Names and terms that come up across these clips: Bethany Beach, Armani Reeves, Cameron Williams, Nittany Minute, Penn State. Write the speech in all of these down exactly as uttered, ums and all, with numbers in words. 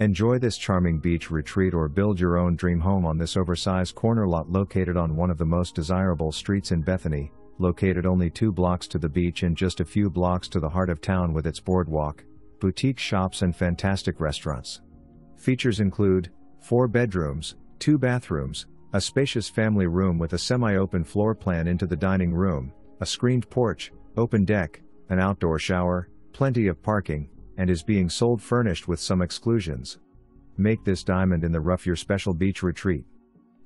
Enjoy this charming beach retreat or build your own dream home on this oversized corner lot located on one of the most desirable streets in Bethany, located only two blocks to the beach and just a few blocks to the heart of town with its boardwalk, boutique shops and fantastic restaurants. Features include four bedrooms, two bathrooms, a spacious family room with a semi-open floor plan into the dining room, a screened porch, open deck, an outdoor shower, plenty of parking, and is being sold furnished with some exclusions. Make this diamond in the rough your special beach retreat.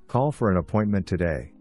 Call for an appointment today.